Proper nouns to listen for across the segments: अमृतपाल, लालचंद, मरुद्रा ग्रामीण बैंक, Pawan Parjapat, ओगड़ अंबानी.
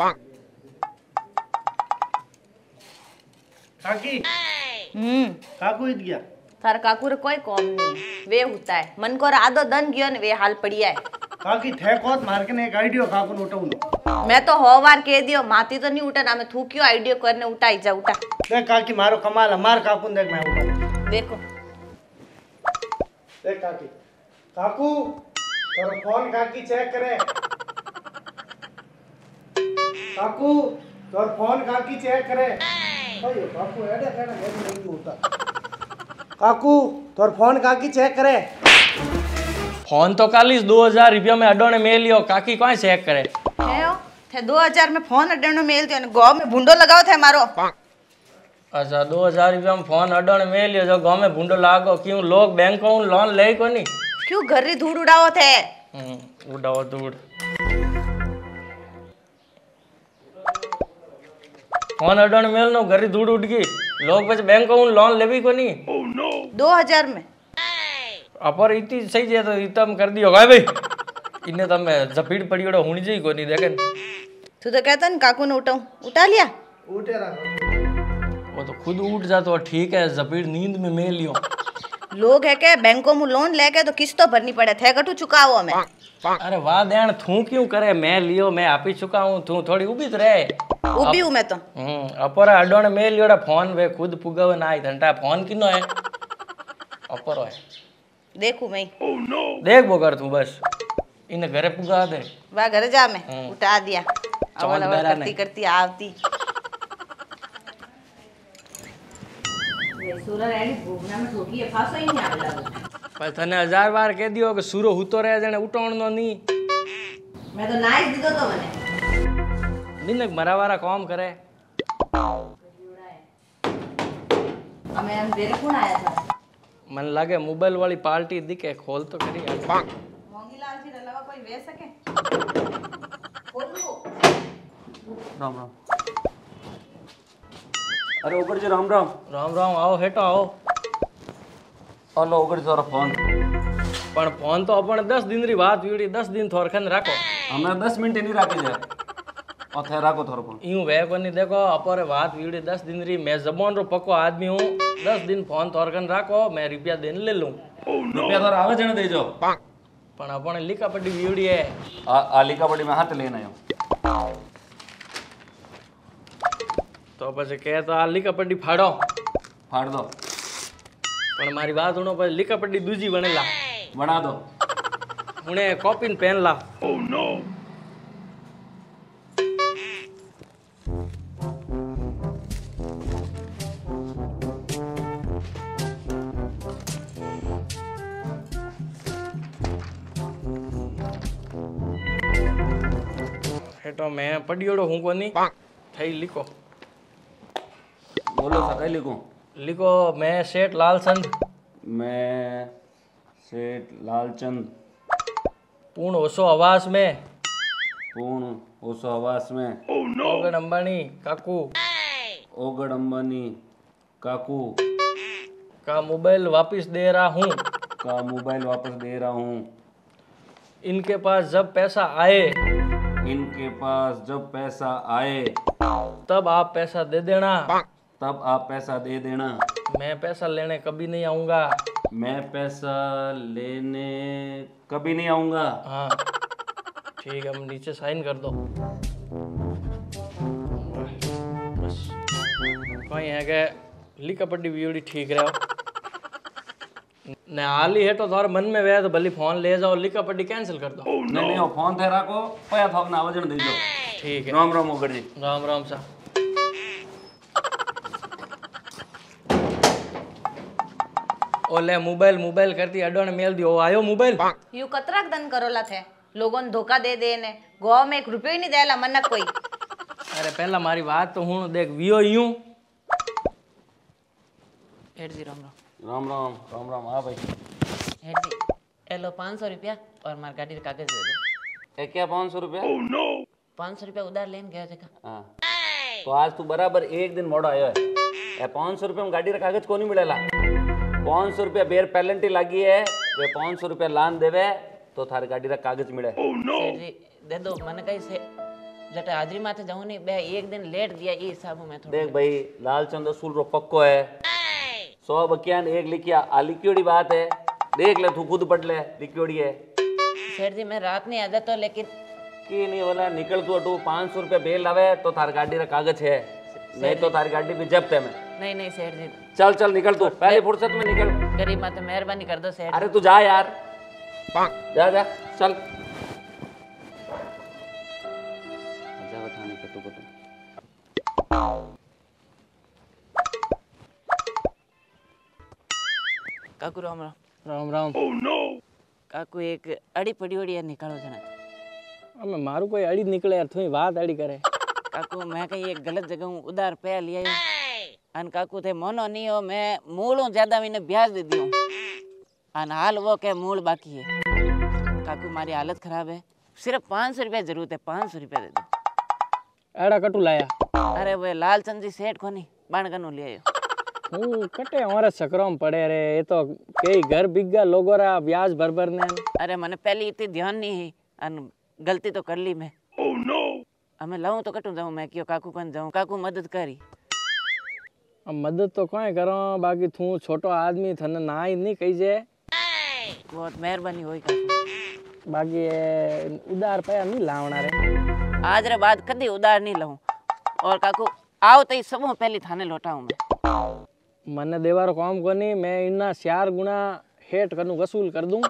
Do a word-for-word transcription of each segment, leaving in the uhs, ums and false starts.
काकी हम्म काकू इत गया थार काकू रे कोई काम नहीं वे होता है मन को रादो दन गयो ने वे हाल पड़िया है काकी थे कोत मार के ने एक आइडियो काकू उठाऊ नो मैं तो हो बार कह दियो माती तो नहीं उठे ना मैं थूकियो आइडियो करने उठाई जा उठा देख काकी मारो कमाल हमार काकू देख मैं उठा देखो देख काकी काकू तोरो फोन काकी चेक करे काकू तोर फोन काकी चेक करे भाई काकू एडे केना नहीं होता काकू तोर फोन काकी चेक करे फोन तो कालीस दो हज़ार रुपया में अडोने मेल लियो काकी कोई चेक करे हेओ थे दो हज़ार में फोन अडोने मेल दियो ने गांव में भूंडो लगाओ थे मारो अच्छा दो हज़ार रुपया में फोन अडोने मेल लियो जो गांव में भूंडो लागो क्यों लोग बैंकों लोन ले कोनी क्यों घर री धूड़ उड़ाओ थे उड़ाओ धूड़ फोन अडोने मेल नो घर री धूड़ उड़ गई लोग बस बैंक को लोन लेवी को नहीं oh, no. दो हज़ार में अपर इतनी सही जे तो इतम कर दियो भाई इने तो मैं झपीड़ पड़ियोड़ा हुणी जी को नहीं देखन तू तो कहता न काकू ने उठाऊ उठा लिया उठे रहा वो तो खुद उठ जातो ठीक है झपीड़ नींद में मैं लियो लोग है के बैंकों में लोन लेके तो किस्त तो भरनी पड़े थे कटू चुकाओ हमें अरे वाह देन थू क्यों करे मैं लियो मैं आप ही चुकाऊं थू थोड़ी उभी तो रहे उभी हूं मैं तो हम्म अपर अडोन मैं लियोड़ा फोन वे खुद पुगावे ना घंटा फोन किनो है अपर है देखू मैं ओह नो देख बो कर तू बस इन घरे पुगा दे वा घर जा मैं उठा दिया अवल अवल करती करती आवती सूरज एनी भूखना में सोगी है फासो ही नहीं आवे पर तने हजार बार कह दियो कि सूरो हुतो रहे जने उठणनो नी मैं तो नाइस दिदो तो मने दिनक मरावारा काम करे मैं हम देर कोण आया था मन लागे मोबाइल वाली पार्टी दिखे खोल तो करी यार मोंगी लाल जी अलावा कोई वे सके खोल लो राम राम अरे ओगड़ जी राम राम राम राम आओ हेटो आओ अलो ओगड़ जी जरा फोन पण फोन तो अपन दस दिन री बात वीडी दस दिन थोरखन राखो हमने दस मिनट नहीं राखी जे और थे राखो थोर फोन यूं वे कोनी देखो अपरे बात वीडी दस दिन री मैं जबान रो पको आदमी हूं दस दिन फोन थोरखन राखो मैं रुपया देन ले लूं ओह नो रुपया तो आवे जने देजो पण अपन लिका पड़ी वीडी है आ, आ लिका पड़ी में हाथ लेन आयो तो पछी कहता आ लिका पड्डी फाड़ो फाड़ दो पण मारी बात सुनो पछी लिका पड्डी दूजी वणेला वणा दो हुणे कॉपी न पेन ला ओह नो हेटो मैं पड्योड़ो हूं कोनी थई लिखो बोलो सकाई लिखो लिखो मैं सेठ लालचंद मैं सेठ लालचंद पूर्ण होशो हवास में पूर्ण होशो हवास में oh, no. ओगड़ अंबानी काकू ओगड़ अंबानी काकू का मोबाइल वापस दे रहा हूँ का मोबाइल वापस दे रहा हूँ इनके पास जब पैसा आए इनके पास जब पैसा आए तब आप पैसा दे देना तब आप पैसा दे देना मैं पैसा लेने कभी नहीं आऊंगा मैं पैसा लेने कभी नहीं आऊंगा हाँ ठीक है हम नीचे साइन कर दो बस कोई है के लिखा पड़ी वीडियो ठीक रहो नहाली है तो थोड़ा मन में वह तो भली फोन ले जाओ लिखा पड़ी कैंसिल कर दो oh, no. नहीं नहीं फोन थे राखो पया था अपना आवाजन दे दो ठीक है राम राम ओगड़ जी राम राम सा ओले मोबाइल मोबाइल करती अडोने मेल दियो आयो मोबाइल यू कतराक दन करोला थे लोगों ने धोखा दे देने गांव में एक रुपयो ही नहीं देला मन्ना कोई अरे पहला मारी बात तो हूं देख वियो यूं हेड जी राम राम राम राम राम राम आ भाई हेड जी हेलो पाँच सौ रुपया और मार गाड़ी के कागज दे दो ए क्या पाँच सौ रुपया ओह नो पाँच सौ रुपया उधार लेन गयो थे हां तो आज तू बराबर एक दिन मोड़ा आयो है ए पाँच सौ रुपया में गाड़ी के कागज कोनी मिलेला पाँच सौ रुपया बेर पेलेंटी लगी है वे पाँच सौ रुपया लान देवे तो थारी गाड़ी का कागज मिले oh, no. दे दो मन कहीं से जटे हाजरी माथे जाऊं ने बे एक दिन लेट दिया ई हिसाब में थोड़ा देख भाई लालचंद असूल रो पक्को है सौ बकियान एक लिखिया आ लिखियोड़ी बात है देख ले तू खुद पढ़ ले लिखियोड़ी है सेठ जी मैं रात नहीं आदा तो लेकिन की नहीं वाला निकल तू अटू पाँच सौ रुपया बेल लावे तो थार गाड़ी रा कागज है नहीं तो थारी गाड़ी भी जब्त है मैं नहीं नहीं सेठ जी चल चल निकल तू पहले फुर्सत में निकल गरीब माता मेहरबानी कर दो सेठ अरे तू जा यार जा जा चल काकू राम राम राम राम oh, no. काकू एक अड़ी पड़ी ओड़ी यार निकालो जना अम्मा मारू कोई अड़ी निकले यार थोड़ी बात अड़ी करे काकू मैं कहीं एक गलत जगह हूँ उधार पे लिया अन काकू थे मोनो नहीं हो मैं मूलों ज्यादा मैंने ब्याज दे दियो अन हाल वो के मूल बाकी है काकू मारी हालत खराब है सिर्फ पाँच सौ रुपया जरूरत है पाँच सौ रुपया दे दो एड़ा कटू लाया अरे वो लालचंद जी सेठ को नहीं बाणगनु ले आयो हूं कटे हमारे सकरम पड़े रे ये तो कई घर बिगगा लोगो रा ब्याज भर भर ने अरे मैंने पहले इतनी ध्यान नहीं है अन गलती तो कर ली मैं ओ नो हमें लाऊं तो कटू जाऊं मैं क्यों काकू कन जाऊं काकू मदद करी अब मदद तो काए करो बाकी थू छोटो आदमी थने नाई नहीं कही जे बहुत मेहरबानी होई काकू बाकी उधार पैसा नहीं लावणा रे आज रे बाद कदी उधार नहीं लूं और काकू आओ तई सबो पहली थाने लौटाऊं मैं मने देवारो काम कोनी मैं इन्ना चार गुना हेट कनु वसूल कर दूं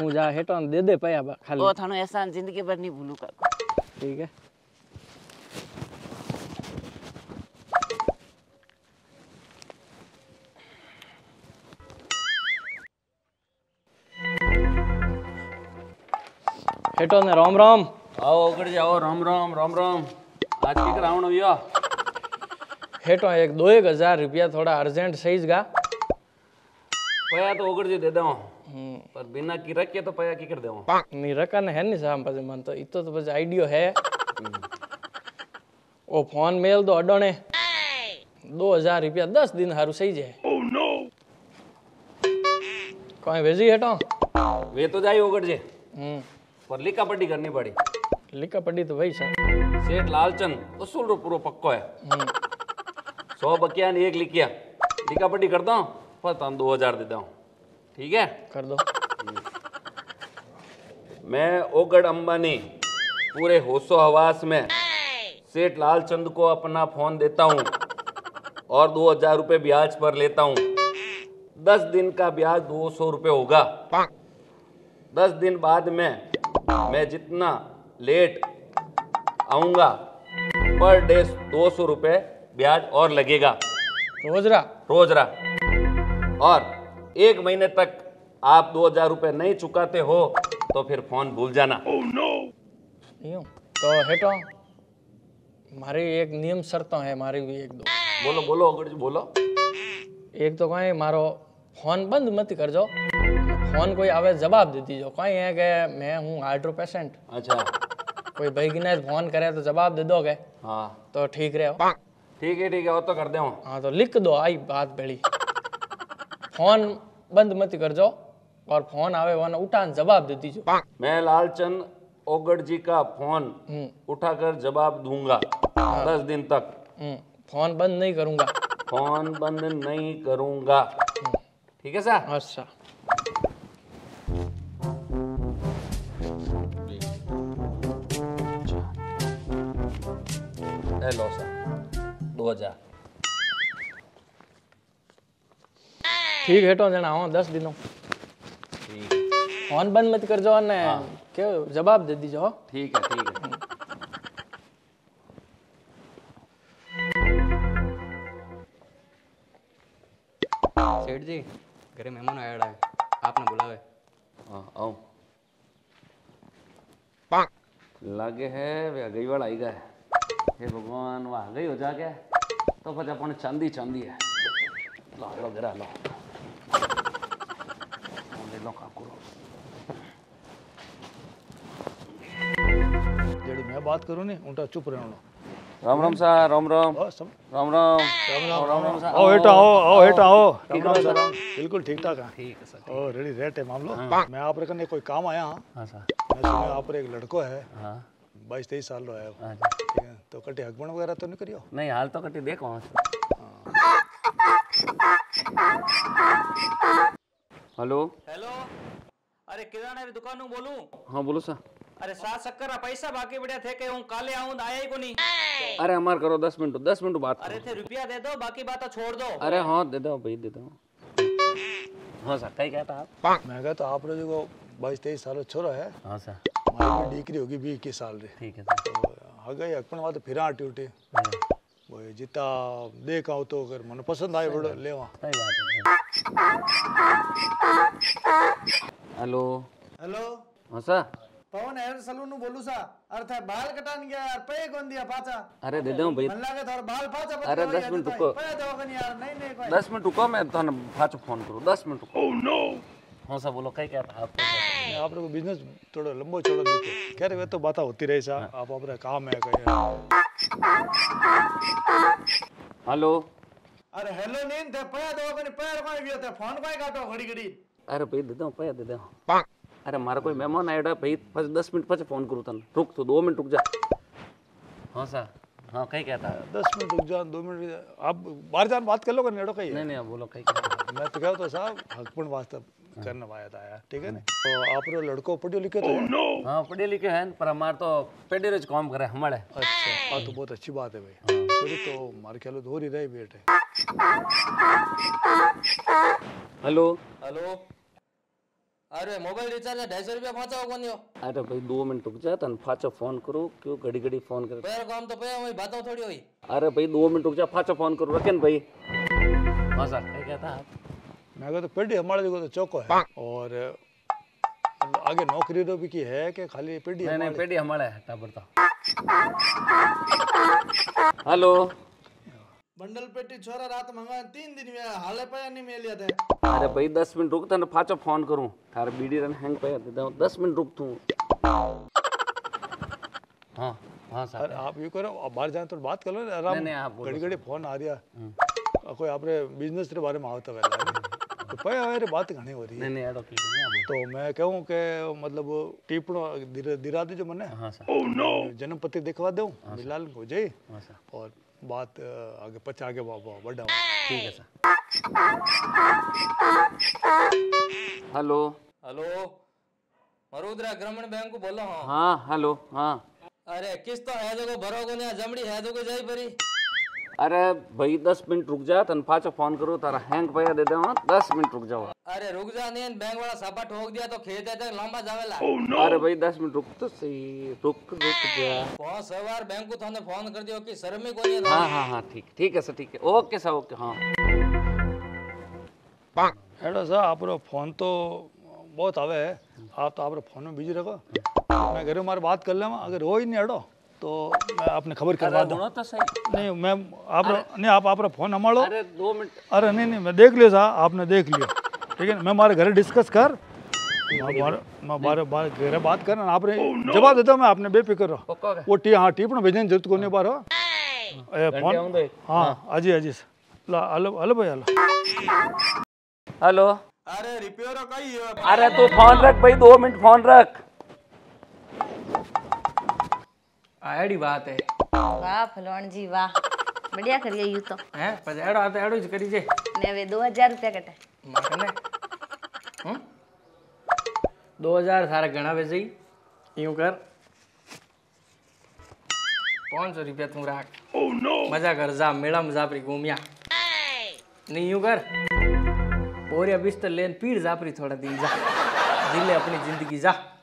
तू जा हेटो दे दे पया खाली ओ थानो एहसान जिंदगी भर नहीं भूलू काकू ठीक है हेटो ने राम राम आओ ओगड़ जाओ राम राम राम राम आज की करावण होया हेटो एक दो एक हजार रुपया थोड़ा अर्जेंट सहीज गा पया तो ओगड़ जी दे दो पर बिना की रखे तो पया की कर देओ नहीं रकन है नहीं साहब पास मन तो इतो तो बस आईडियो है ओ फोन मेल दो अडोने दो हजार रुपया दस दिन हारू सहीज है ओह नो कोई वेजी हेटो वे तो जाई ओगड़ जी पर लिखा पड़ी करनी पड़ी लिखा पड़ी तो भाई साहब सेठ लालचंद उसूल रो पूरो पक्को है सौ बकिया ने एक लिखिया लिखा पड़ी कर दो पर तुम दो हजार दे दो ठीक है कर दो मैं ओगड़ अंबानी पूरे होशो हवास में सेठ लालचंद को अपना फोन देता हूँ और दो हजार रुपये ब्याज पर लेता हूँ दस दिन का ब्याज दो सौ रुपये होगा दस दिन बाद में मैं जितना लेट आऊंगा पर डे दो सौ रुपये ब्याज और लगेगा रोजरा रोजरा और एक महीने तक आप दो हजार रुपये नहीं चुकाते हो तो फिर फोन भूल जाना oh, no. तो हेटो हमारी एक नियम शर्तों है हमारी भी एक दो बोलो बोलो ओगड़ जी बोलो एक तो कहीं मारो फोन बंद मत कर जाओ फोन कोई आवे जवाब दे दीजो कहीं है कि मैं हूँ हार्टरो पेशेंट अच्छा कोई भाई गिना फोन करे तो जवाब दे दोगे हाँ तो ठीक रहे हो ठीक है ठीक है वो तो कर दे हाँ तो लिख दो आई बात बड़ी फोन बंद मत कर जाओ और फोन आवे वरना उठान जवाब दे दीजो मैं लालचंद ओगड़ जी का फोन उठाकर जवाब दूंगा हाँ। दस दिन तक फोन बंद नहीं करूँगा फोन बंद नहीं करूँगा ठीक है सर अच्छा लो दो हजार ठीक है तो जना दस दिनों फोन बंद मत कर जाओ ने क्यों जवाब दे दीजो ठीक है ठीक है सेठ जी घरे मेहमान आया है आपने बुलावे हां आओ पा लागे है वे गई वाला आई गया हे भगवान वाह गई हो जा क्या तो फिर अपन चांदी चांदी है लो लो गरा लो ले लो काकू जेडी मैं बात करू ने उठा चुप रहनो राम राम सा राम राम राम राम राम राम सा आओ हेटा आओ आओ हेटा आओ राम राम सा बिल्कुल ठीक ठाक है ठीक है सर और रेडी रेट है मामलो मैं आप रे कने कोई काम आया हां हां सर मैं सुने आप रे एक लड़को है हां बाईस तेईस साल रो है। ठीक है, तो कटी हगबण वगैरह तो नहीं करियो? नहीं हाल तो कटी देखो। हेलो हेलो, अरे किराना री दुकान में बोलूं? हां बोलो सा। अरे सात सक्कर पैसा बाकी बढ़िया थे के हूं काले आऊं आया ही को नहीं। अरे हमार करो दस मिनट दस मिनट बात। अरे थे रुपया दे दो, बाकी बात छोड़ दो। अरे हां दे दो भाई, दे दो। हां सर कई कहता आप? मैं कहता आप लोग को बाईस तेईस साल छोरा है। हां सर, हमारी डीकरी होगी बीस इक्कीस साल रे। ठीक है सर। आ गई अपन बात फिर आटी उठे वो जीता देख आओ तो अगर मन पसंद आए बड़ो लेवा। सही बात है। हेलो हेलो, हां सर पवन हेयर सलून बोलू सा। अर्थ बाल कटान गया यार, पे कौन दिया पाचा? अरे दे दूं भाई, मन लागे थोड़ा बाल पाचा। अरे दस मिनट रुको, पे दो कन यार। नहीं नहीं कोई दस मिनट रुको, मैं थाने पाछो फोन करू। दस मिनट रुको। Oh no. हां सा बोलो, कई कहता आप? आप लोग बिजनेस थोड़ा लंबो छोड़ो देखो। कह रहे वे तो बात होती रही सा, आप अपना काम है कहे। हेलो, अरे हेलो नींद थे पे दो कन, पैर कोई भी होते फोन कोई काटो घड़ी घड़ी। अरे भाई दे दूं, पे दे दूं। अरे मारा कोई मेहमान आया भाई, पाँच दस मिनट पाँच फोन करूँ तन। रुक तो दो मिनट रुक जा। हाँ सर, हाँ कहीं कहता है? दस मिनट रुक जा, दो मिनट आप बाहर जान बात कर लो कर नेड़ो कहीं। नहीं नहीं आप बोलो कहीं। मैं तो कहता साहब हकपण वास्ता करने आया था यार। ठीक है ना, तो आप लोग लड़को पढ़े लिखे तो? हाँ पढ़े लिखे हैं, पर हमारे तो पेडे रोज काम करे हमारे। अच्छा हाँ, तो बहुत अच्छी बात है भाई। तो मार ख्याल हो रही रहे बेटे। हेलो हेलो, अरे मोबाइल रिचार्ज ढाई सौ रुपया फाचा कौन हो? अरे भाई दो मिनट रुक जा तन, फाचा फोन करो। क्यों घड़ी घड़ी फोन कर? पैर काम तो पे वही बातों थोड़ी हुई। अरे भाई दो मिनट रुक जा, फाचा फोन करो रखेन भाई। हां सर क्या कहता आप? मैं कहता पेडी हमारे देखो तो चौको है और आगे नौकरी तो भी की है के खाली पेडी? नहीं नहीं पेडी हमारे है टाबरता। हेलो, बंडल पेटी छोरा रात मंगाया तीन दिन में हाले पाया नहीं मिल जाता है। अरे भाई दस मिनट रुक तने फाचा फोन करूं थारे बीडी रन हैंग पे देता हूं। दस मिनट रुक तू। हां हां सर। अरे आप ये करो आप बाहर जाए तो बात कर लो ना आराम। नहीं नहीं आप घड़ी घड़ी फोन आ रिया कोई आपरे बिजनेस रे बारे में आवत है तो पे अरे बात घणी हो रही है। नहीं नहीं एडो ठीक है। तो मैं कहूं के मतलब टिपणो दिरा दे जो मने। हां सर। ओह नो, जन्म पत्र दिखवा देऊं मिलान हो जाए। हां सर, और बात आगे पचा आगे बढ़ाओ। ठीक है सर। हेलो हेलो, मरुद्रा ग्रामीण बैंक को बोलो। हाँ हेलो हाँ। अरे किस तो है देखो भरो को ना जमड़ी है देखो जाई परी। अरे भाई दस मिनट रुक जा तन पाचो फोन करो तारा हैंग पैया दे देवा। दस मिनट रुक जाओ। अरे रुक जा नहीं बैंक वाला साबा ठोक दिया तो खेत है तक लंबा जावेला। oh, no. अरे भाई दस मिनट रुक तो सही, रुक रुक जा। पांच सवार बैंक को थाने फोन कर दियो कि शर्म ही कोनी है। हां हां हां ठीक ठीक है सर, ठीक है ओके सर ओके। हां पा हेलो सर, आपरो फोन तो बहुत आवे है, आप तो आपरो फोन में बिजी रहो। मैं घरे मार बात कर लेवा, अगर हो ही नहीं हटो तो मैं आपने खबर करवा दूं। तो सही नहीं मैं आप नहीं आप आपरा फोन हमारो। अरे दो मिनट। अरे नहीं नहीं मैं देख लिया सा, आपने देख लिया। ठीक है, मैं हमारे घर डिस्कस कर बारे बारे घर बात करना आपने जवाब देता हूँ मैं। आपने बेफिक्र रहो। वो टी हाँ टीप ना भेजने जरूरत को नहीं बार हो फोन। हाँ हाजी हाजी ला हलो हलो भाई हलो हेलो। अरे रिपेयर। अरे तू फोन रख भाई, दो मिनट फोन रख। आड़ी बात है। वाह फलवान जी वाह, बढ़िया कर गई यू तो। हैं पजाड़ो आते आड़ो जी करी जे ने वे दो हज़ार रुपया कटे माने। हम दो हज़ार थारे घणा वे जी यूं कर पाँच सौ रुपया तू राख। ओह नो, मजा कर जा मेला में जापरी घूमिया नहीं यूं कर और या बिस्तर लेन पीर जापरी थोड़ा दिन जा जिले अपनी जिंदगी जा।